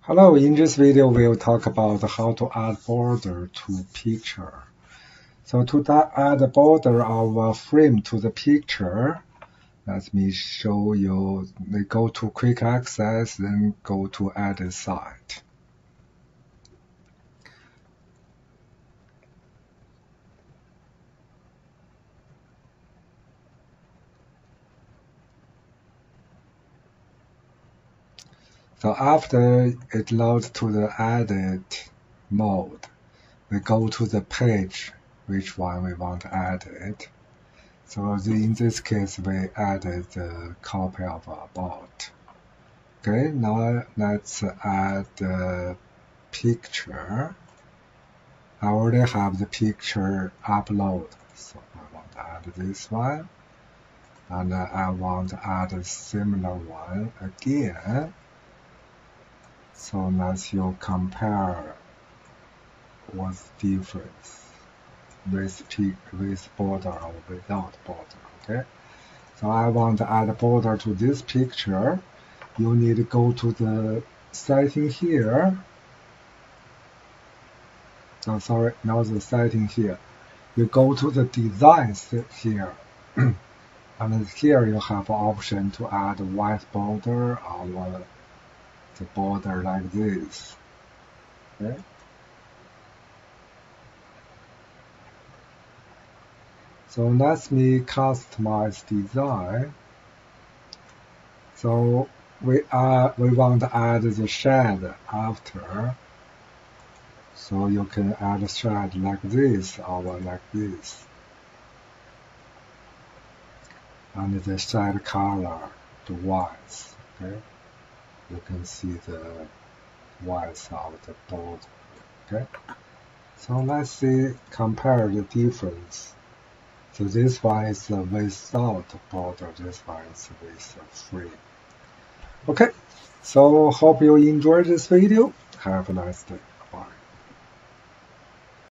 Hello, in this video we'll talk about how to add border to picture. So to add a border of a frame to the picture, let me show you. Go to quick access, then go to edit site. So after it loads to the edit mode, we go to the page which one we want to edit. So in this case, we added the copy of about. Okay, now let's add the picture. I already have the picture upload, so I want to add this one, and I want to add a similar one again. So let's compare what's the difference with border or without border. Okay, so I want to add a border to this picture. You need to go to the setting here. Oh, sorry, not the setting here. You go to the design here, and here you have an option to add a white border or the border like this. Okay. So let me customize design. So we want to add the shade after. So you can add a shade like this or like this, and the shade color, the whites. Okay. You can see the whites of the border. Okay, so let's compare the difference. So this one is without border, this one is with frame. Okay, so hope you enjoyed this video. Have a nice day.